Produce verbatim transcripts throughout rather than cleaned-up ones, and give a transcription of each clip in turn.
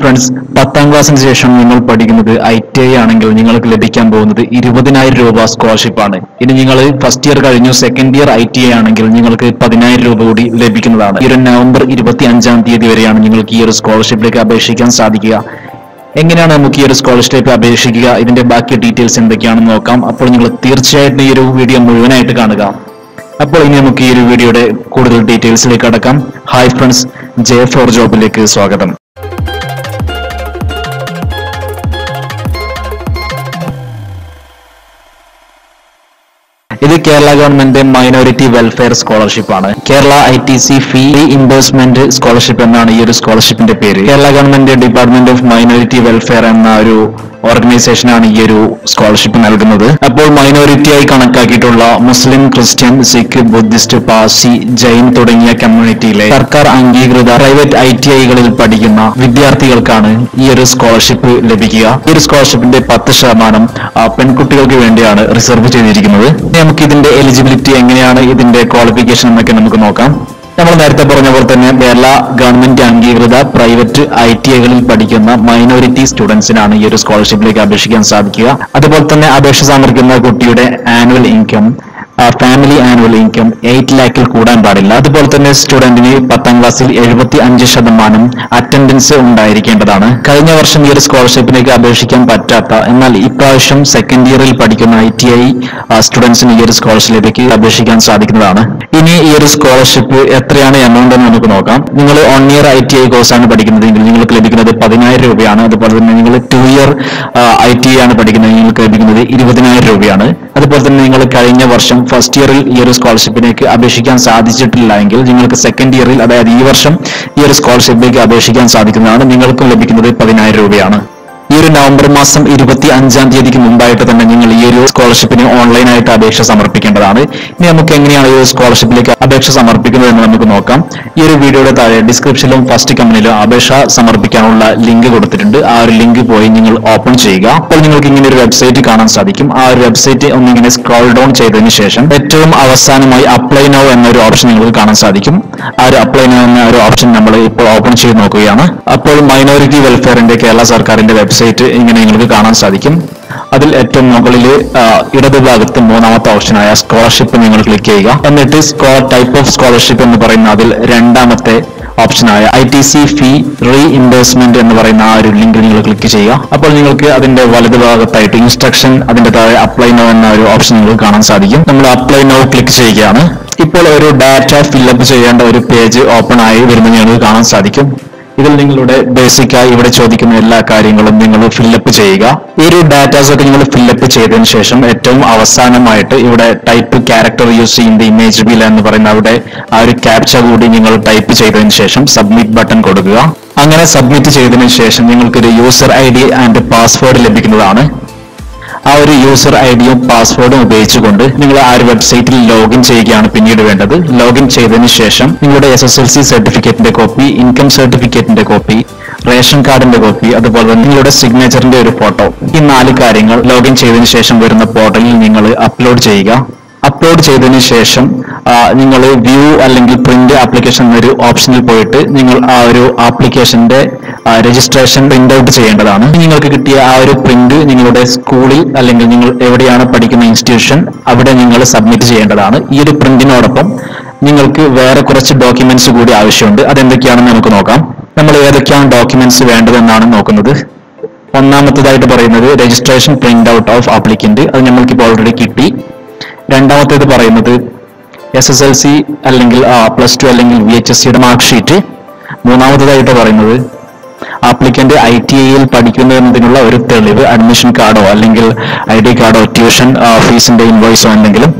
friends, പത്താം ക്ലാസ്സിന് ശേഷം നിങ്ങൾ പഠിക്കുന്നത് I T I ആണെങ്കിൽ നിങ്ങൾക്ക് ലഭിക്കാൻ പോകുന്നത് ഇരുപതിനായിരം രൂപ സ്കോളർഷിപ്പ് ആണ്. ഇനി നിങ്ങൾ ഫസ്റ്റ് ഇയർ കഴിഞ്ഞു second year I T I ആണെങ്കിൽ നിങ്ങൾക്ക് പതിനായിരം രൂപ കൂടി ലഭിക്കുന്നതാണ്. ഈ ഒരു നവംബർ ഇരുപത്തി അഞ്ചാം തീയതി വരെയാണ് നിങ്ങൾക്ക് ഈ ഒരു സ്കോളർഷിപ്പിലേക്ക് അപേക്ഷിക്കാൻ സാധിക്കുക. എങ്ങനെയാണ് നമുക്ക് ഈ ഒരു സ്കോളർഷിപ്പ് അപേക്ഷിക്കുക, ഇതിന്റെ ബാക്കി ഡീറ്റെയിൽസ് എന്തൊക്കെയാണെന്ന് നോക്കാം. അപ്പോൾ നിങ്ങൾ തീർച്ചയായിട്ടും ഈ ഒരു വീഡിയോ മുഴുവനായിട്ട് കാണുക. അപ്പോൾ ഇനി നമുക്ക് ഈ ഒരു വീഡിയോയുടെ കൂടുതൽ ഡീറ്റെയിൽസിലേക്ക് കടക്കാം. Hi friends, J for Job ലേക്ക് സ്വാഗതം. ഇത് Kerala government minority welfare scholarship ആണ്. Kerala I T C fee reimbursement scholarship എന്നാണ് ഈ ഒരു സ്കോളർഷിപ്പിന്റെ പേര്. Kerala government department of minority welfare എന്ന ഒരു ഓർഗനൈസേഷനാണ് ഈ ഒരു സ്കോളർഷിപ്പ് നൽകുന്നത്. അപ്പോൾ മൈനോറിറ്റിയായി കണക്കാക്കിയിട്ടുള്ള മുസ്ലിം, ക്രിസ്ത്യൻ, സിഖ്, ബുദ്ധിസ്റ്റ്, പാഴ്സി, ജൈൻ തുടങ്ങിയ കമ്മ്യൂണിറ്റിയിലെ സർക്കാർ അംഗീകൃത പ്രൈവറ്റ് ഐ ടി ഐകളിൽ പഠിക്കുന്ന വിദ്യാർത്ഥികൾക്കാണ് ഈ ഒരു സ്കോളർഷിപ്പ് ലഭിക്കുക. ഈ ഒരു സ്കോളർഷിപ്പിന്റെ പത്ത് ശതമാനം പെൺകുട്ടികൾക്ക് വേണ്ടിയാണ് റിസർവ് ചെയ്തിരിക്കുന്നത്. നമുക്ക് ഇതിന്റെ എലിജിബിലിറ്റി എങ്ങനെയാണ്, ഇതിന്റെ ക്വാളിഫിക്കേഷൻ എന്നൊക്കെ നമുക്ക് നോക്കാം. നമ്മൾ നേരത്തെ പറഞ്ഞ പോലെ തന്നെ കേരള ഗവൺമെന്റ് അംഗീകൃത പ്രൈവറ്റ് ഐ ടി ഐകളിൽ പഠിക്കുന്ന മൈനോറിറ്റി സ്റ്റുഡൻസിനാണ് ഈ ഒരു സ്കോളർഷിപ്പിലേക്ക് അപേക്ഷിക്കാൻ സാധിക്കുക. അതുപോലെ തന്നെ അപേക്ഷ സമർപ്പിക്കുന്ന കുട്ടിയുടെ annual income, family annual income eight ലാക്കിൽ കൂടാൻ പാടില്ല. അതുപോലെ തന്നെ സ്റ്റുഡന്റിന് പത്താം ക്ലാസ്സിൽ എഴുപത്തി അഞ്ച് ശതമാനം അറ്റൻഡൻസ് ഉണ്ടായിരിക്കേണ്ടതാണ്. കഴിഞ്ഞ വർഷം ഈ ഒരു സ്കോളർഷിപ്പിലേക്ക് അപേക്ഷിക്കാൻ പറ്റാത്ത, എന്നാൽ ഇപ്രാവശ്യം സെക്കൻഡ് ഇയറിൽ പഠിക്കുന്ന ഐ ടി ഐ സ്റ്റുഡൻസിന് ഈ ഒരു സ്കോളർഷിപ്പിലേക്ക് അപേക്ഷിക്കാൻ സാധിക്കുന്നതാണ്. ഇനി ഈ ഒരു സ്കോളർഷിപ്പ് എത്രയാണ് എമൗണ്ട് എന്ന് നമുക്ക് നോക്കാം. നിങ്ങൾ one year I T I കോഴ്സാണ് പഠിക്കുന്നതെങ്കിൽ നിങ്ങൾക്ക് ലഭിക്കുന്നത് പതിനായിരം രൂപയാണ്. അതുപോലെ തന്നെ നിങ്ങൾ two year I T I ആണ് പഠിക്കുന്നത്, നിങ്ങൾക്ക് ലഭിക്കുന്നത് ഇരുപതിനായിരം രൂപയാണ്. അതുപോലെ തന്നെ നിങ്ങൾ കഴിഞ്ഞ വർഷം ഫസ്റ്റ് ഇയറിൽ ഈ ഒരു സ്കോളർഷിപ്പിലേക്ക് അപേക്ഷിക്കാൻ സാധിച്ചിട്ടില്ല എങ്കിൽ നിങ്ങൾക്ക് സെക്കൻഡ് ഇയറിൽ, അതായത് ഈ വർഷം, ഈ ഒരു സ്കോളർഷിപ്പിലേക്ക് അപേക്ഷിക്കാൻ സാധിക്കുന്നതാണ്. നിങ്ങൾക്കും ലഭിക്കുന്നത് പതിനായിരം രൂപയാണ്. ഈ ഒരു നവംബർ മാസം ഇരുപത്തി അഞ്ചാം തീയതിക്ക് മുമ്പായിട്ട് തന്നെ നിങ്ങൾ ഈ ഒരു സ്കോളർഷിപ്പിന് ഓൺലൈനായിട്ട് അപേക്ഷ സമർപ്പിക്കേണ്ടതാണ്. ഇനി നമുക്ക് എങ്ങനെയാണ് ഈ ഒരു സ്കോളർഷിപ്പിലേക്ക് അപേക്ഷ സമർപ്പിക്കുന്നത് എന്ന് നമുക്ക് നോക്കാം. ഈ ഒരു വീഡിയോയുടെ താഴെ ഡിസ്ക്രിപ്ഷനിലും ഫസ്റ്റ് കമന്റിലും അപേക്ഷ സമർപ്പിക്കാനുള്ള ലിങ്ക് കൊടുത്തിട്ടുണ്ട്. ആ ഒരു ലിങ്ക് പോയി നിങ്ങൾ ഓപ്പൺ ചെയ്യുക. അപ്പോൾ നിങ്ങൾക്ക് ഇങ്ങനെ ഒരു വെബ്സൈറ്റ് കാണാൻ സാധിക്കും. ആ ഒരു വെബ്സൈറ്റ് ഒന്നിങ്ങനെ സ്ക്രോൾ ഡൗൺ ചെയ്തതിന് ശേഷം ഏറ്റവും അവസാനമായി അപ്ലൈ നൗ എന്നൊരു ഓപ്ഷൻ നിങ്ങൾക്ക് കാണാൻ സാധിക്കും. ആ ഒരു അപ്ലൈ നൗ എന്ന ഒരു ഓപ്ഷൻ നമ്മൾ ഇപ്പോൾ ഓപ്പൺ ചെയ്ത് നോക്കുകയാണ്. അപ്പോൾ മൈനോറിറ്റി വെൽഫെയറിന്റെ കേരള സർക്കാരിന്റെ വെബ്സൈറ്റ് ഇങ്ങനെ നിങ്ങൾക്ക് കാണാൻ സാധിക്കും. അതിൽ ഏറ്റവും മുകളിൽ ഇടതുഭാഗത്ത് മൂന്നാമത്തെ ഓപ്ഷനായ സ്കോളർഷിപ്പ് നിങ്ങൾ ക്ലിക്ക് ചെയ്യുക. എന്നിട്ട് സ്കോ ടൈപ്പ് ഓഫ് സ്കോളർഷിപ്പ് എന്ന് പറയുന്ന അതിൽ രണ്ടാമത്തെ ഓപ്ഷനായ I T C fee reimbursement എന്ന് പറയുന്ന ആ ഒരു ലിങ്ക് നിങ്ങൾ ക്ലിക്ക് ചെയ്യുക. അപ്പോൾ നിങ്ങൾക്ക് അതിന്റെ വലതുഭാഗത്തായിട്ട് ഇൻസ്ട്രക്ഷൻ, അതിന്റെ താഴെ അപ്ലൈ നൗ എന്ന ഒരു ഓപ്ഷൻ നിങ്ങൾക്ക് കാണാൻ സാധിക്കും. നമ്മൾ അപ്ലൈ നൗ ക്ലിക്ക് ചെയ്യുകയാണ്. ഇപ്പോൾ ഒരു ഡാറ്റ ഫില്ലപ്പ് ചെയ്യേണ്ട ഒരു പേജ് ഓപ്പൺ ആയി വരുന്നത് നിങ്ങൾക്ക് കാണാൻ സാധിക്കും. ഇതിൽ നിങ്ങളുടെ ബേസിക്കായി ഇവിടെ ചോദിക്കുന്ന എല്ലാ കാര്യങ്ങളും നിങ്ങൾ ഫില്ലപ്പ് ചെയ്യുക. ഈ ഒരു ഡാറ്റാസ് ഒക്കെ നിങ്ങൾ ഫില്ലപ്പ് ചെയ്തതിനു ശേഷം ഏറ്റവും അവസാനമായിട്ട് ഇവിടെ ടൈപ്പ് ക്യാരക്ടർ യൂസ് ചെയ്യുന്ന ഇമേജ് ബിൽ എന്ന് പറയുന്ന അവിടെ ആ ഒരു ക്യാപ്ച കൂടി നിങ്ങൾ ടൈപ്പ് ചെയ്തതിനു ശേഷം സബ്മിറ്റ് ബട്ടൺ കൊടുക്കുക. അങ്ങനെ സബ്മിറ്റ് ചെയ്തതിനു ശേഷം നിങ്ങൾക്കൊരു user I D and password ലഭിക്കുന്നതാണ്. ആ ഒരു യൂസർ ഐ ഡിയും പാസ്വേഡും ഉപയോഗിച്ചുകൊണ്ട് നിങ്ങൾ ആ ഒരു വെബ്സൈറ്റിൽ ലോഗിൻ ചെയ്യുകയാണ് പിന്നീട് വേണ്ടത്. ലോഗിൻ ചെയ്തതിന് ശേഷം നിങ്ങളുടെ എസ് എസ് എൽ സി സർട്ടിഫിക്കറ്റിന്റെ കോപ്പി, ഇൻകം സർട്ടിഫിക്കറ്റിന്റെ കോപ്പി, റേഷൻ കാർഡിന്റെ കോപ്പി, അതുപോലെ തന്നെ നിങ്ങളുടെ സിഗ്നേച്ചറിന്റെ ഒരു ഫോട്ടോ, ഈ നാല് കാര്യങ്ങൾ ലോഗിൻ ചെയ്തതിന് ശേഷം വരുന്ന പോർട്ടലിൽ നിങ്ങൾ അപ്ലോഡ് ചെയ്യുക. അപ്ലോഡ് ചെയ്തതിന് ശേഷം നിങ്ങൾ വ്യൂ അല്ലെങ്കിൽ പ്രിന്റ് ആപ്ലിക്കേഷൻ എന്നൊരു ഓപ്ഷനിൽ പോയിട്ട് നിങ്ങൾ ആ ഒരു ആപ്ലിക്കേഷന്റെ രജിസ്ട്രേഷൻ പ്രിന്റ് ഔട്ട് ചെയ്യേണ്ടതാണ്. നിങ്ങൾക്ക് കിട്ടിയ ആ ഒരു പ്രിന്റ് നിങ്ങളുടെ സ്കൂളിൽ അല്ലെങ്കിൽ നിങ്ങൾ എവിടെയാണ് പഠിക്കുന്ന ഇൻസ്റ്റിറ്റ്യൂഷൻ അവിടെ നിങ്ങൾ സബ്മിറ്റ് ചെയ്യേണ്ടതാണ്. ഈ ഒരു പ്രിന്റിനോടൊപ്പം നിങ്ങൾക്ക് വേറെ കുറച്ച് ഡോക്യുമെന്റ്സ് കൂടി ആവശ്യമുണ്ട്. അതെന്തൊക്കെയാണെന്ന് നമുക്ക് നോക്കാം. നമ്മൾ ഏതൊക്കെയാണ് ഡോക്യുമെന്റ്സ് വേണ്ടതെന്നാണ് നോക്കുന്നത്. ഒന്നാമത്തേതായിട്ട് പറയുന്നത് registration print out of applicant, അത് നമ്മൾക്കിപ്പോൾ ഓൾറെഡി കിട്ടി. രണ്ടാമത്തേത് പറയുന്നത് എസ് എസ് എൽ സി അല്ലെങ്കിൽ പ്ലസ് ടു അല്ലെങ്കിൽ വി എച്ച് എസ് സിയുടെ മാർക്ക് ഷീറ്റ്. മൂന്നാമത്തേതായിട്ട് പറയുന്നത് ആപ്ലിക്കന്റ് ഐ ടി ഐയിൽ പഠിക്കുന്നു എന്നതിനുള്ള ഒരു തെളിവ്, അഡ്മിഷൻ കാർഡോ അല്ലെങ്കിൽ ഐ ഡി കാർഡോ ട്യൂഷൻ ഫീസിന്റെ ഇൻവോയ്സോ എന്തെങ്കിലും.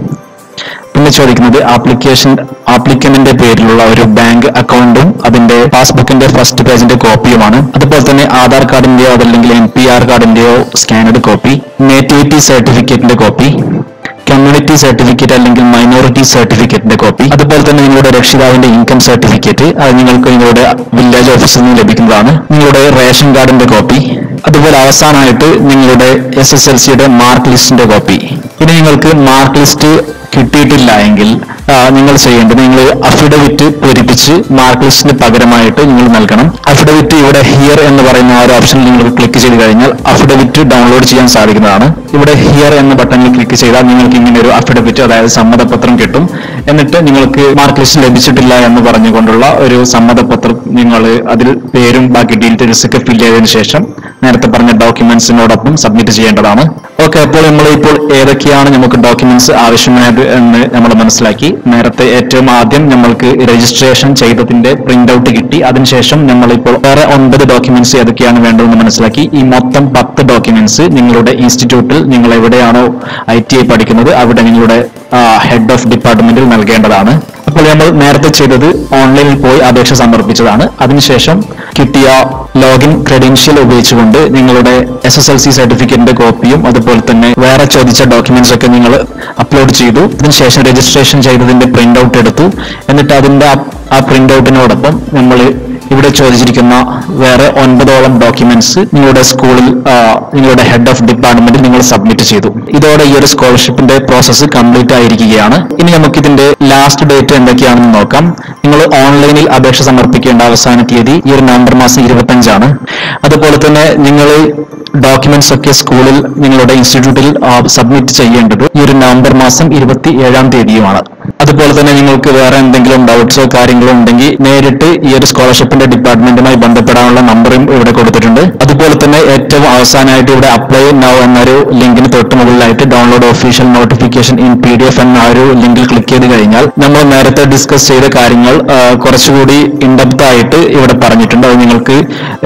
പിന്നെ ചോദിക്കുന്നത് ആപ്ലിക്കേഷൻ ആപ്ലിക്കന്റിന്റെ പേരിലുള്ള ഒരു ബാങ്ക് അക്കൗണ്ടും അതിന്റെ പാസ്ബുക്കിന്റെ ഫസ്റ്റ് പേജിന്റെ കോപ്പിയുമാണ്. അതുപോലെ തന്നെ ആധാർ കാർഡിന്റെയോ അതല്ലെങ്കിൽ എൻ പി ആർ കാർഡിന്റെയോ സ്കാനഡ് കോപ്പി, നേറ്റിവിറ്റി സർട്ടിഫിക്കറ്റിന്റെ കോപ്പി, കമ്മ്യൂണിറ്റി സർട്ടിഫിക്കറ്റ് അല്ലെങ്കിൽ മൈനോറിറ്റി സർട്ടിഫിക്കറ്റിന്റെ കോപ്പി, അതുപോലെ തന്നെ നിങ്ങളുടെ രക്ഷിതാവിന്റെ ഇൻകം സർട്ടിഫിക്കറ്റ്, അത് നിങ്ങൾക്ക് നിങ്ങളുടെ വില്ലേജ് ഓഫീസിൽ നിന്ന് ലഭിക്കുന്നതാണ്, നിങ്ങളുടെ റേഷൻ കാർഡിന്റെ കോപ്പി, അതുപോലെ അവസാനമായിട്ട് നിങ്ങളുടെ എസ് എസ് എൽ സിയുടെ മാർക്ക് ലിസ്റ്റിന്റെ കോപ്പി. ഇനി നിങ്ങൾക്ക് മാർക്ക് ലിസ്റ്റ് കിട്ടിയിട്ടില്ല എങ്കിൽ നിങ്ങൾ ചെയ്യേണ്ടത് നിങ്ങൾ അഫിഡവിറ്റ് പൂരിപ്പിച്ച് മാർക്ക് ലിസ്റ്റിന് പകരമായിട്ട് നിങ്ങൾ നൽകണം. അഫിഡവിറ്റ് ഇവിടെ ഹിയർ എന്ന് പറയുന്ന ആ ഒരു ഓപ്ഷനിൽ നിങ്ങൾ ക്ലിക്ക് ചെയ്ത് കഴിഞ്ഞാൽ അഫിഡവിറ്റ് ഡൗൺലോഡ് ചെയ്യാൻ സാധിക്കുന്നതാണ്. ഇവിടെ ഹിയർ എന്ന ബട്ടണിൽ ക്ലിക്ക് ചെയ്താൽ നിങ്ങൾക്ക് ഇങ്ങനെ ഒരു അഫിഡവിറ്റ്, അതായത് സമ്മതപത്രം കിട്ടും. എന്നിട്ട് നിങ്ങൾക്ക് മാർക്ക് ലിസ്റ്റ് ലഭിച്ചിട്ടില്ല എന്ന് പറഞ്ഞുകൊണ്ടുള്ള ഒരു സമ്മതപത്രം നിങ്ങൾ അതിൽ പേരും ബാക്കി ഡീറ്റെയിൽസ് ഒക്കെ ഫില്ല് ചെയ്തതിനു ശേഷം നേരത്തെ പറഞ്ഞ ഡോക്യുമെന്റ്സിനോടൊപ്പം സബ്മിറ്റ് ചെയ്യേണ്ടതാണ്. ഓക്കെ, അപ്പോൾ നമ്മളിപ്പോൾ ഏതൊക്കെയാണ് നമുക്ക് ഡോക്യുമെന്റ്സ് ആവശ്യമായത് എന്ന് നമ്മൾ മനസ്സിലാക്കി. നേരത്തെ ഏറ്റവും ആദ്യം നമ്മൾക്ക് രജിസ്ട്രേഷൻ ചെയ്തതിന്റെ പ്രിന്റ് ഔട്ട് കിട്ടി. അതിനുശേഷം നമ്മളിപ്പോൾ വേറെ ഒൻപത് ഡോക്യുമെന്റ്സ് ഏതൊക്കെയാണ് വേണ്ടതെന്ന് മനസ്സിലാക്കി. ഈ മൊത്തം പത്ത് ഡോക്യുമെന്റ്സ് നിങ്ങളുടെ ഇൻസ്റ്റിറ്റ്യൂട്ടിൽ നിങ്ങൾ എവിടെയാണോ ഐ ടി ഐ പഠിക്കുന്നത് അവിടെ നിങ്ങളുടെ ഹെഡ് ഓഫ് ഡിപ്പാർട്ട്മെന്റിൽ നൽകേണ്ടതാണ്. അപ്പോൾ നമ്മൾ നേരത്തെ ചെയ്തത് ഓൺലൈനിൽ പോയി അപേക്ഷ സമർപ്പിച്ചതാണ്. അതിനുശേഷം കിട്ടിയ ലോഗിൻ ക്രെഡൻഷ്യൽ ഉപയോഗിച്ചുകൊണ്ട് നിങ്ങളുടെ എസ് എസ് എൽ സി സർട്ടിഫിക്കറ്റിന്റെ കോപ്പിയും അതുപോലെ തന്നെ വേറെ ചോദിച്ച ഡോക്യുമെന്റ്സ് ഒക്കെ നിങ്ങൾ അപ്ലോഡ് ചെയ്തു. അതിനുശേഷം രജിസ്ട്രേഷൻ ചെയ്തതിന്റെ പ്രിന്റ് ഔട്ട് എടുത്തു. എന്നിട്ട് അതിന്റെ ആ പ്രിന്റ് ഔട്ടിനോടൊപ്പം നമ്മൾ ഇവിടെ ചോദിച്ചിരിക്കുന്ന വേറെ ഒൻപതോളം ഡോക്യുമെന്റ്സ് നിങ്ങളുടെ സ്കൂളിൽ നിങ്ങളുടെ ഹെഡ് ഓഫ് ഡിപ്പാർട്ട്മെന്റിൽ നിങ്ങൾ സബ്മിറ്റ് ചെയ്തു. ഇതോടെ ഈ ഒരു സ്കോളർഷിപ്പിന്റെ പ്രോസസ്സ് കംപ്ലീറ്റ് ആയിരിക്കുകയാണ്. ഇനി നമുക്ക് ഇതിന്റെ ലാസ്റ്റ് ഡേറ്റ് എന്തൊക്കെയാണെന്ന് നോക്കാം. നിങ്ങൾ ഓൺലൈനിൽ അപേക്ഷ സമർപ്പിക്കേണ്ട അവസാന തീയതി ഈ ഒരു നവംബർ മാസം ഇരുപത്തഞ്ചാണ്. അതുപോലെ തന്നെ നിങ്ങൾ ഡോക്യുമെന്റ്സ് ഒക്കെ സ്കൂളിൽ നിങ്ങളുടെ ഇൻസ്റ്റിറ്റ്യൂട്ടിൽ സബ്മിറ്റ് ചെയ്യേണ്ടത് ഈ ഒരു നവംബർ മാസം ഇരുപത്തി ഏഴാം തീയതിയുമാണ്. അതുപോലെ തന്നെ നിങ്ങൾക്ക് വേറെ എന്തെങ്കിലും ഡൗട്ട്സോ കാര്യങ്ങളോ ഉണ്ടെങ്കിൽ നേരിട്ട് ഈ ഒരു സ്കോളർഷിപ്പിന്റെ ഡിപ്പാർട്ട്മെന്റുമായി ബന്ധപ്പെടാനുള്ള നമ്പറും ഇവിടെ കൊടുത്തിട്ടുണ്ട്. അതുപോലെ തന്നെ ഏറ്റവും അവസാനമായിട്ട് ഇവിടെ അപ്ലൈ നൗ എന്നൊരു ലിങ്കിന് തൊട്ട് മുകളിലായിട്ട് download official notification in P D F എന്ന ഒരു ലിങ്കിൽ ക്ലിക്ക് ചെയ്ത് കഴിഞ്ഞാൽ നമ്മൾ നേരത്തെ ഡിസ്കസ് ചെയ്ത കാര്യങ്ങൾ കുറച്ചുകൂടി ഇൻഡെപ്ത് ആയിട്ട് ഇവിടെ പറഞ്ഞിട്ടുണ്ട്. അത് നിങ്ങൾക്ക്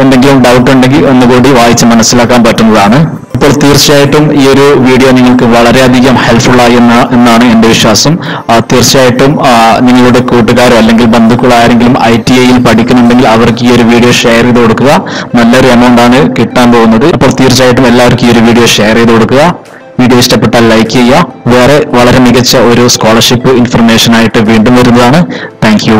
എന്തെങ്കിലും ഡൗട്ട് ഉണ്ടെങ്കിൽ ഒന്നുകൂടി വായിച്ച് മനസ്സിലാക്കാൻ പറ്റുന്നതാണ്. അപ്പോൾ തീർച്ചയായിട്ടും ഈ ഒരു വീഡിയോ നിങ്ങൾക്ക് വളരെയധികം ഹെൽപ്ഫുൾ ആയി എന്ന എന്നാണ് എൻ്റെ വിശ്വാസം. തീർച്ചയായിട്ടും നിങ്ങളുടെ കൂട്ടുകാരോ അല്ലെങ്കിൽ ബന്ധുക്കളോ ആരെങ്കിലും ഐ ടി ഐയിൽ പഠിക്കുന്നുണ്ടെങ്കിൽ അവർക്ക് ഈ ഒരു വീഡിയോ ഷെയർ ചെയ്ത് കൊടുക്കുക. നല്ലൊരു എമൗണ്ട് ആണ് കിട്ടാൻ പോകുന്നത്. അപ്പോൾ തീർച്ചയായിട്ടും എല്ലാവർക്കും ഈ ഒരു വീഡിയോ ഷെയർ ചെയ്ത് കൊടുക്കുക. വീഡിയോ ഇഷ്ടപ്പെട്ടാൽ ലൈക്ക് ചെയ്യുക. വേറെ വളരെ മികച്ച ഒരു സ്കോളർഷിപ്പ് ഇൻഫർമേഷൻ ആയിട്ട് വീണ്ടും വരുന്നതാണ്. Thank U.